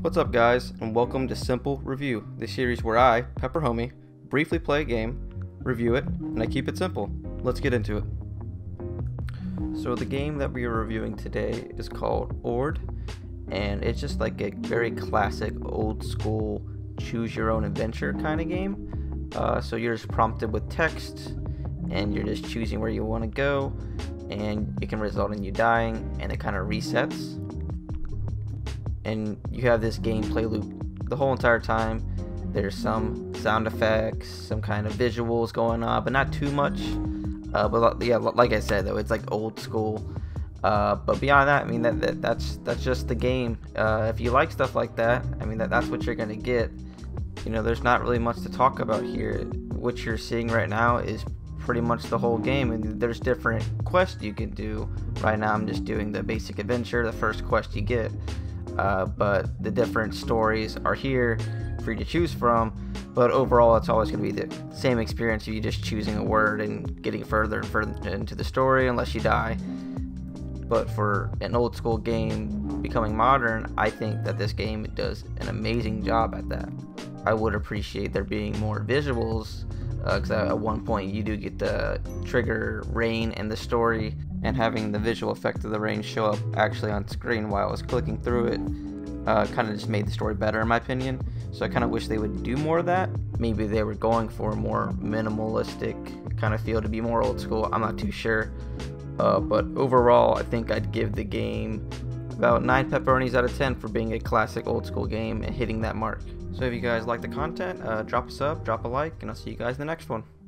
What's up guys, and welcome to Simple Review, the series where I, Pepper Homie, briefly play a game, review it, and I keep it simple. Let's get into it. So the game that we are reviewing today is called Ord, and it's just like a very classic old school choose your own adventure kind of game. So you're just prompted with text and you're just choosing where you want to go, and it can result in you dying, and it kind of resets, and you have this gameplay loop the whole entire time. There's some sound effects, some kind of visuals going on, but not too much. But yeah, like I said though, it's like old school. But beyond that, I mean that's just the game. If you like stuff like that, I mean that's what you're gonna get. You know, there's not really much to talk about here. What you're seeing right now is pretty much the whole game, and there's different quests you can do. Right now I'm just doing the basic adventure, the first quest you get. But the different stories are here for you to choose from, but overall it's always going to be the same experience of you just choosing a word and getting further and further into the story unless you die. But for an old school game becoming modern, I think that this game does an amazing job at that. I would appreciate there being more visuals, because at one point you do get the trigger rain and the story, and having the visual effect of the rain show up actually on screen while I was clicking through it kind of just made the story better in my opinion. So I kind of wish they would do more of that. Maybe they were going for a more minimalistic kind of feel to be more old school, I'm not too sure. But overall I think I'd give the game about 9 pepperonis out of 10 for being a classic old school game and hitting that mark. So if you guys like the content, drop a sub, drop a like, and I'll see you guys in the next one.